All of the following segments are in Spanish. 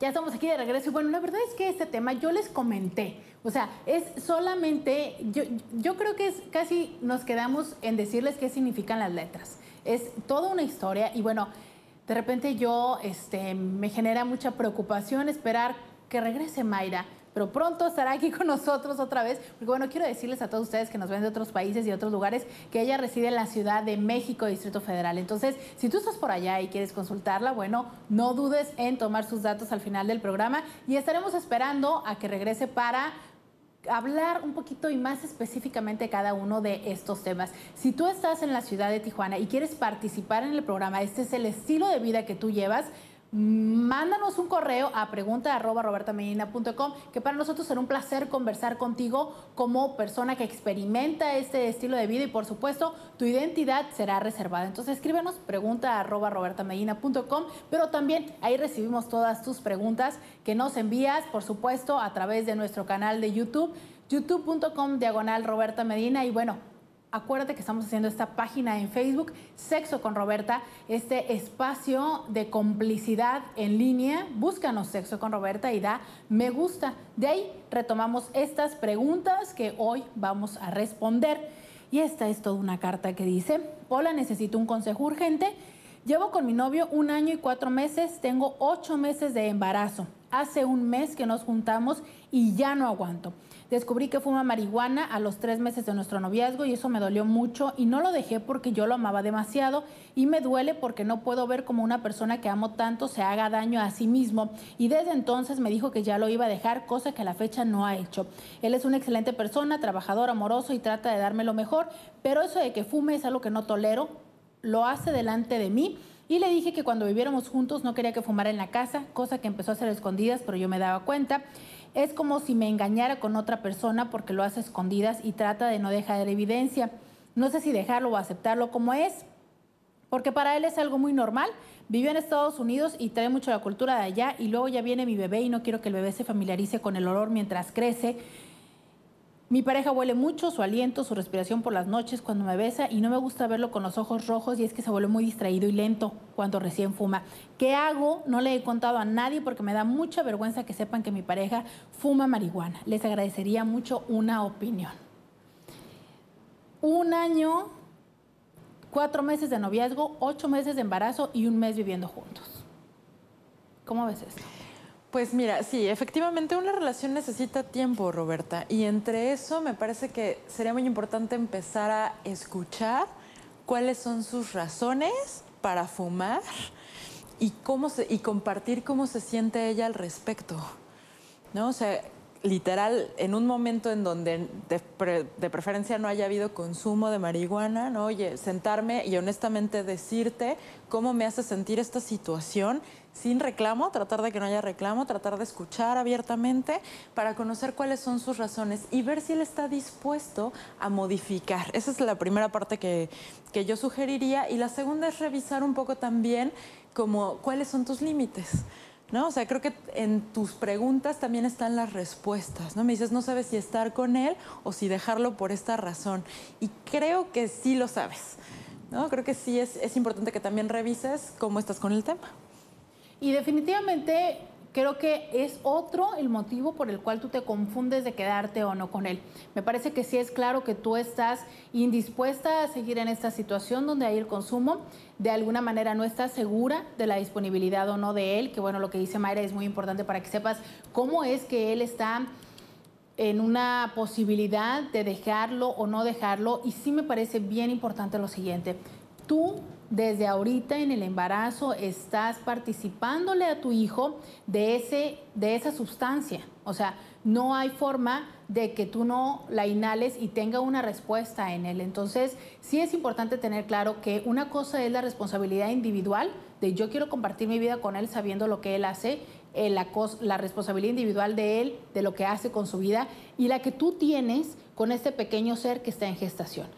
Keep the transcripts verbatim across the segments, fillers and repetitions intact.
Ya estamos aquí de regreso y bueno, la verdad es que este tema yo les comenté, o sea, es solamente, yo, yo creo que es casi nos quedamos en decirles qué significan las letras, es toda una historia y bueno, de repente yo, este, me genera mucha preocupación esperar que regrese Mayra, pero pronto estará aquí con nosotros otra vez, porque bueno, quiero decirles a todos ustedes que nos ven de otros países y otros lugares que ella reside en la Ciudad de México, Distrito Federal. Entonces, si tú estás por allá y quieres consultarla, bueno, no dudes en tomar sus datos al final del programa y estaremos esperando a que regrese para hablar un poquito y más específicamente cada uno de estos temas. Si tú estás en la ciudad de Tijuana y quieres participar en el programa, este es el estilo de vida que tú llevas, mándanos un correo a pregunta arroba roberthamedina punto com, que para nosotros será un placer conversar contigo como persona que experimenta este estilo de vida y por supuesto tu identidad será reservada. Entonces escríbenos pregunta arroba roberthamedina punto com, pero también ahí recibimos todas tus preguntas que nos envías, por supuesto, a través de nuestro canal de YouTube, youtube punto com diagonal Robertha Medina. Y bueno, acuérdate que estamos haciendo esta página en Facebook, Sexo con Robertha, este espacio de complicidad en línea. Búscanos Sexo con Robertha y da me gusta. De ahí retomamos estas preguntas que hoy vamos a responder. Y esta es toda una carta que dice: hola, necesito un consejo urgente. Llevo con mi novio un año y cuatro meses, tengo ocho meses de embarazo. Hace un mes que nos juntamos y ya no aguanto. Descubrí que fuma marihuana a los tres meses de nuestro noviazgo y eso me dolió mucho y no lo dejé porque yo lo amaba demasiado y me duele porque no puedo ver cómo una persona que amo tanto se haga daño a sí mismo y desde entonces me dijo que ya lo iba a dejar, cosa que a la fecha no ha hecho. Él es una excelente persona, trabajador, amoroso y trata de darme lo mejor, pero eso de que fume es algo que no tolero, lo hace delante de mí. Y le dije que cuando viviéramos juntos no quería que fumara en la casa, cosa que empezó a hacer a escondidas, pero yo me daba cuenta. Es como si me engañara con otra persona porque lo hace a escondidas y trata de no dejar evidencia. No sé si dejarlo o aceptarlo como es, porque para él es algo muy normal. Vivió en Estados Unidos y trae mucho la cultura de allá y luego ya viene mi bebé y no quiero que el bebé se familiarice con el olor mientras crece. Mi pareja huele mucho, su aliento, su respiración por las noches cuando me besa y no me gusta verlo con los ojos rojos y es que se vuelve muy distraído y lento cuando recién fuma. ¿Qué hago? No le he contado a nadie porque me da mucha vergüenza que sepan que mi pareja fuma marihuana. Les agradecería mucho una opinión. Un año, cuatro meses de noviazgo, ocho meses de embarazo y un mes viviendo juntos. ¿Cómo ves esto? Pues mira, sí, efectivamente una relación necesita tiempo, Robertha, y entre eso me parece que sería muy importante empezar a escuchar cuáles son sus razones para fumar y cómo se, y compartir cómo se siente ella al respecto, ¿no? O sea, literal, en un momento en donde de, pre, de preferencia no haya habido consumo de marihuana, ¿no? Oye, sentarme y honestamente decirte cómo me hace sentir esta situación sin reclamo, tratar de que no haya reclamo, tratar de escuchar abiertamente para conocer cuáles son sus razones y ver si él está dispuesto a modificar. Esa es la primera parte que, que yo sugeriría. Y la segunda es revisar un poco también como cuáles son tus límites, ¿no? O sea, creo que en tus preguntas también están las respuestas, ¿no? Me dices, no sabes si estar con él o si dejarlo por esta razón. Y creo que sí lo sabes, ¿no? Creo que sí es, es importante que también revises cómo estás con el tema. Y definitivamente creo que es otro el motivo por el cual tú te confundes de quedarte o no con él. Me parece que sí es claro que tú estás indispuesta a seguir en esta situación donde hay el consumo. De alguna manera no estás segura de la disponibilidad o no de él, que bueno, lo que dice Mayra es muy importante para que sepas cómo es que él está en una posibilidad de dejarlo o no dejarlo. Y sí me parece bien importante lo siguiente. Tú desde ahorita en el embarazo estás participándole a tu hijo de, ese, de esa sustancia. O sea, no hay forma de que tú no la inhales y tenga una respuesta en él. Entonces, sí es importante tener claro que una cosa es la responsabilidad individual de yo quiero compartir mi vida con él sabiendo lo que él hace, eh, la, la responsabilidad individual de él, de lo que hace con su vida y la que tú tienes con este pequeño ser que está en gestación.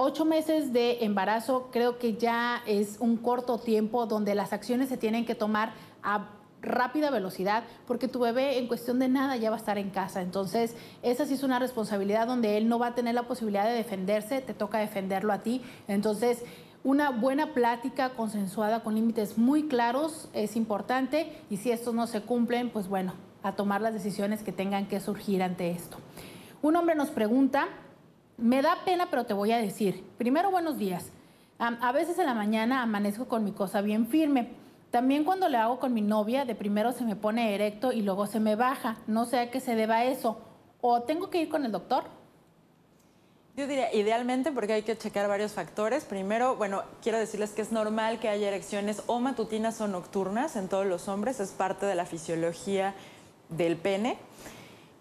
Ocho meses de embarazo creo que ya es un corto tiempo donde las acciones se tienen que tomar a rápida velocidad porque tu bebé en cuestión de nada ya va a estar en casa. Entonces, esa sí es una responsabilidad donde él no va a tener la posibilidad de defenderse, te toca defenderlo a ti. Entonces, Una buena plática consensuada con límites muy claros es importante, y si estos no se cumplen, pues bueno, a tomar las decisiones que tengan que surgir ante esto. Un hombre nos pregunta, me da pena, pero te voy a decir. Primero, buenos días. Um, a veces en la mañana amanezco con mi cosa bien firme. También cuando le hago con mi novia, de primero se me pone erecto y luego se me baja. No sé a qué se deba eso. ¿O tengo que ir con el doctor? Yo diría, idealmente, porque hay que checar varios factores. Primero, bueno, quiero decirles que es normal que haya erecciones o matutinas o nocturnas en todos los hombres. Es parte de la fisiología del pene.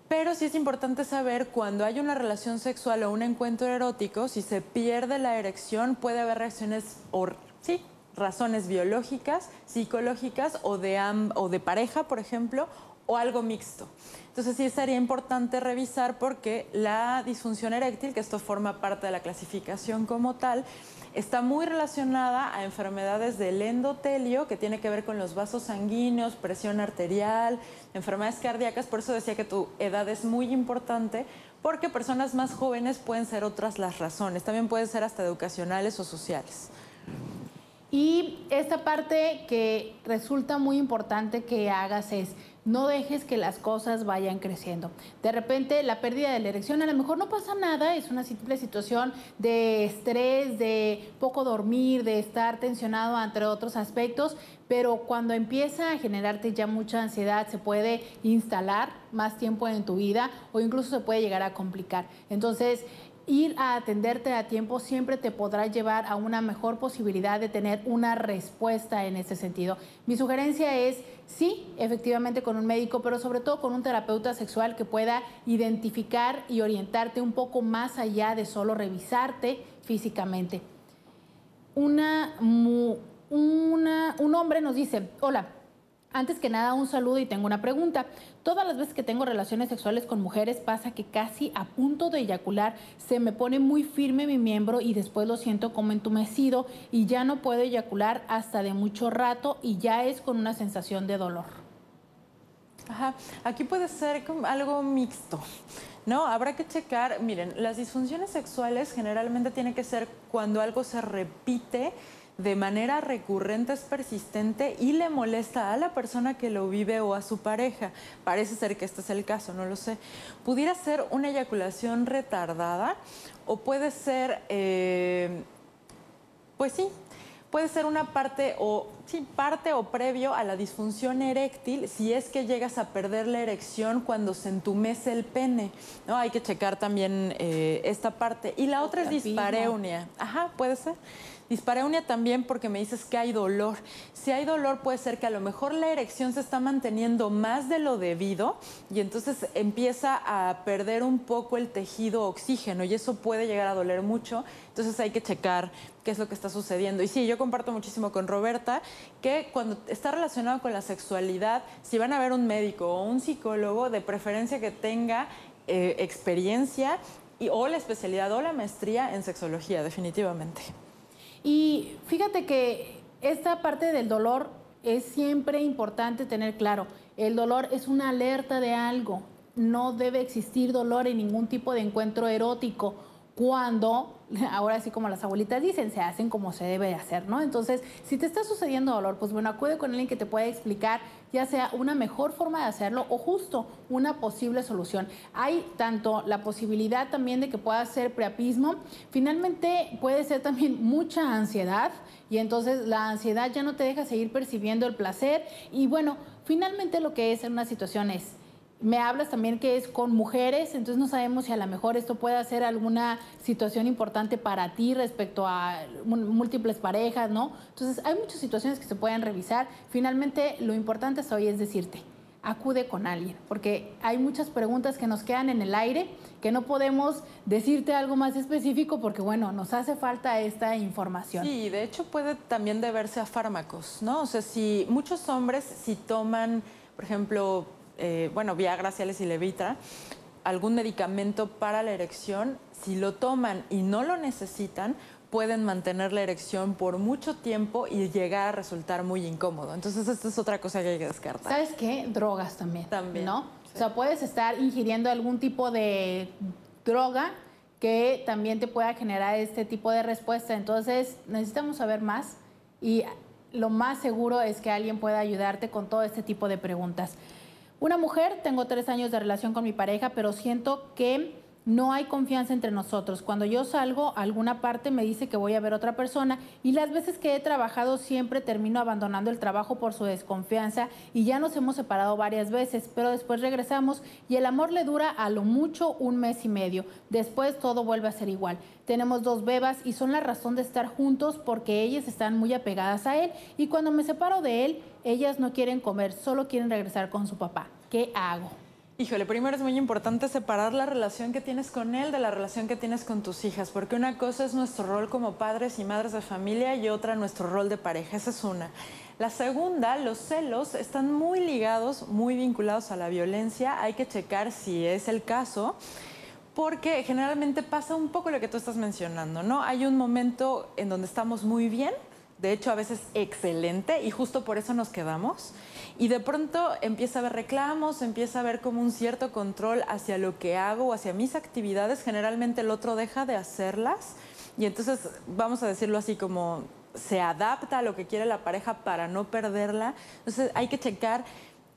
Pero sí es importante saber cuando hay una relación sexual o un encuentro erótico, si se pierde la erección, puede haber reacciones o sí, razones biológicas, psicológicas o de, o de pareja, por ejemplo, o algo mixto. Entonces sí sería importante revisar porque la disfunción eréctil, que esto forma parte de la clasificación como tal, está muy relacionada a enfermedades del endotelio, que tiene que ver con los vasos sanguíneos, presión arterial, enfermedades cardíacas. Por eso decía que tu edad es muy importante, porque personas más jóvenes pueden ser otras las razones. También pueden ser hasta educacionales o sociales. Y esta parte que resulta muy importante que hagas es no dejes que las cosas vayan creciendo. De repente la pérdida de la erección, a lo mejor no pasa nada, es una simple situación de estrés, de poco dormir, de estar tensionado entre otros aspectos, pero cuando empieza a generarte ya mucha ansiedad se puede instalar más tiempo en tu vida o incluso se puede llegar a complicar. Entonces, ir a atenderte a tiempo siempre te podrá llevar a una mejor posibilidad de tener una respuesta en este sentido. Mi sugerencia es, sí, efectivamente con un médico, pero sobre todo con un terapeuta sexual que pueda identificar y orientarte un poco más allá de solo revisarte físicamente. Una, una, un hombre nos dice, hola, antes que nada, un saludo y tengo una pregunta. Todas las veces que tengo relaciones sexuales con mujeres pasa que casi a punto de eyacular se me pone muy firme mi miembro y después lo siento como entumecido y ya no puedo eyacular hasta de mucho rato y ya es con una sensación de dolor. Ajá, aquí puede ser algo mixto, ¿no? Habrá que checar, miren, las disfunciones sexuales generalmente tienen que ser cuando algo se repite de manera recurrente, es persistente y le molesta a la persona que lo vive o a su pareja. Parece ser que este es el caso, no lo sé. Pudiera ser una eyaculación retardada o puede ser, eh, pues sí, puede ser una parte o, sí, parte o previo a la disfunción eréctil si es que llegas a perder la erección cuando se entumece el pene, ¿no? Hay que checar también eh, esta parte. Y la otra es dispareunia. Ajá, puede ser. Dispareunia también porque me dices que hay dolor. Si hay dolor puede ser que a lo mejor la erección se está manteniendo más de lo debido y entonces empieza a perder un poco el tejido oxígeno y eso puede llegar a doler mucho. Entonces hay que checar qué es lo que está sucediendo. Y sí, yo comparto muchísimo con Robertha que cuando está relacionado con la sexualidad, si van a ver un médico o un psicólogo, de preferencia que tenga eh, experiencia y, o la especialidad o la maestría en sexología, definitivamente. Y fíjate que esta parte del dolor es siempre importante tener claro. El dolor es una alerta de algo. No debe existir dolor en ningún tipo de encuentro erótico cuando, ahora sí como las abuelitas dicen, se hacen como se debe de hacer, ¿no? Entonces, si te está sucediendo dolor, pues bueno, acude con alguien que te pueda explicar ya sea una mejor forma de hacerlo o justo una posible solución. Hay tanto la posibilidad también de que pueda ser priapismo, finalmente puede ser también mucha ansiedad y entonces la ansiedad ya no te deja seguir percibiendo el placer y bueno, finalmente lo que es en una situación es, me hablas también que es con mujeres, entonces no sabemos si a lo mejor esto puede ser alguna situación importante para ti respecto a múltiples parejas, ¿no? Entonces hay muchas situaciones que se pueden revisar. Finalmente, lo importante hasta hoy es decirte, acude con alguien, porque hay muchas preguntas que nos quedan en el aire, que no podemos decirte algo más específico porque, bueno, nos hace falta esta información. Sí, de hecho puede también deberse a fármacos, ¿no? O sea, si muchos hombres si toman, por ejemplo, Eh, bueno, Viagra, Cialis y levitra, algún medicamento para la erección, si lo toman y no lo necesitan, pueden mantener la erección por mucho tiempo y llegar a resultar muy incómodo. Entonces, esta es otra cosa que hay que descartar. ¿Sabes qué? Drogas también. También. ¿No? Sí. O sea, puedes estar ingiriendo algún tipo de droga que también te pueda generar este tipo de respuesta. Entonces, necesitamos saber más y lo más seguro es que alguien pueda ayudarte con todo este tipo de preguntas. Una mujer, tengo tres años de relación con mi pareja, pero siento que no hay confianza entre nosotros. Cuando yo salgo a alguna parte me dice que voy a ver otra persona y las veces que he trabajado siempre termino abandonando el trabajo por su desconfianza y ya nos hemos separado varias veces, pero después regresamos y el amor le dura a lo mucho un mes y medio. Después todo vuelve a ser igual. Tenemos dos bebas y son la razón de estar juntos porque ellas están muy apegadas a él y cuando me separo de él, ellas no quieren comer, solo quieren regresar con su papá. ¿Qué hago? Híjole, primero es muy importante separar la relación que tienes con él de la relación que tienes con tus hijas, porque una cosa es nuestro rol como padres y madres de familia y otra nuestro rol de pareja, esa es una. La segunda, los celos están muy ligados, muy vinculados a la violencia, hay que checar si es el caso, porque generalmente pasa un poco lo que tú estás mencionando, ¿no? Hay un momento en donde estamos muy bien, de hecho a veces excelente, y justo por eso nos quedamos. Y de pronto empieza a haber reclamos, empieza a haber como un cierto control hacia lo que hago, hacia mis actividades. Generalmente el otro deja de hacerlas y entonces, vamos a decirlo así, como se adapta a lo que quiere la pareja para no perderla. Entonces hay que checar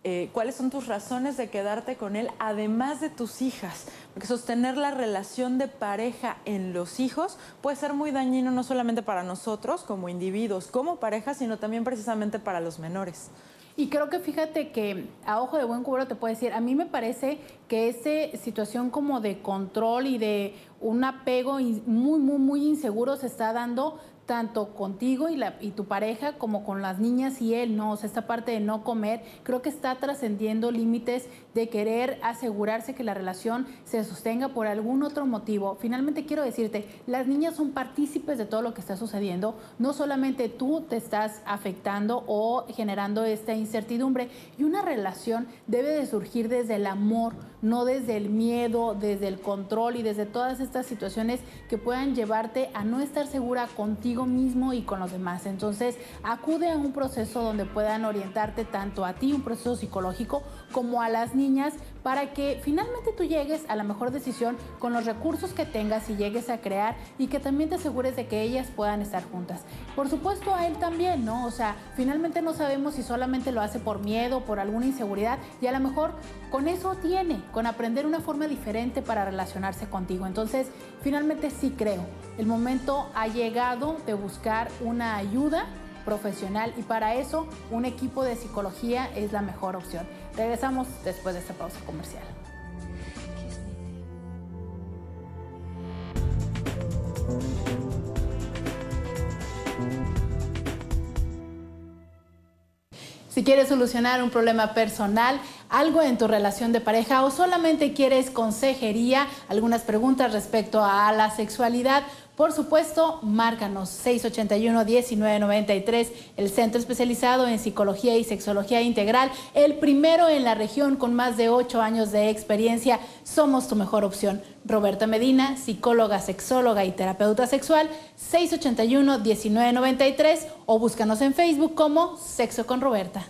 eh, cuáles son tus razones de quedarte con él, además de tus hijas. Porque sostener la relación de pareja en los hijos puede ser muy dañino no solamente para nosotros como individuos, como pareja, sino también precisamente para los menores. Y creo que fíjate que a ojo de buen cubero te puedo decir, a mí me parece que esa situación como de control y de un apego muy, muy, muy inseguro se está dando tanto contigo y, la, y tu pareja como con las niñas y él, ¿no? O sea, esta parte de no comer, creo que está trascendiendo límites de querer asegurarse que la relación se sostenga por algún otro motivo. Finalmente quiero decirte, las niñas son partícipes de todo lo que está sucediendo, no solamente tú te estás afectando o generando esta inseguridad, incertidumbre, y una relación debe de surgir desde el amor, no desde el miedo, desde el control y desde todas estas situaciones que puedan llevarte a no estar segura contigo mismo y con los demás. Entonces, acude a un proceso donde puedan orientarte tanto a ti, un proceso psicológico, como a las niñas, para que finalmente tú llegues a la mejor decisión con los recursos que tengas y llegues a crear y que también te asegures de que ellas puedan estar juntas. Por supuesto, a él también, ¿no? O sea, finalmente no sabemos si solamente lo hace por miedo, por alguna inseguridad, y a lo mejor con eso tiene, con aprender una forma diferente para relacionarse contigo. Entonces, finalmente sí creo, el momento ha llegado de buscar una ayuda profesional y para eso un equipo de psicología es la mejor opción. Regresamos después de esta pausa comercial. Si quieres solucionar un problema personal, algo en tu relación de pareja o solamente quieres consejería, algunas preguntas respecto a la sexualidad, por supuesto, márcanos seis ochenta y uno, diecinueve noventa y tres, el centro especializado en psicología y sexología integral, el primero en la región con más de ocho años de experiencia. Somos tu mejor opción. Robertha Medina, psicóloga, sexóloga y terapeuta sexual, seis ochenta y uno, diecinueve noventa y tres, o búscanos en Facebook como Sexo con Robertha.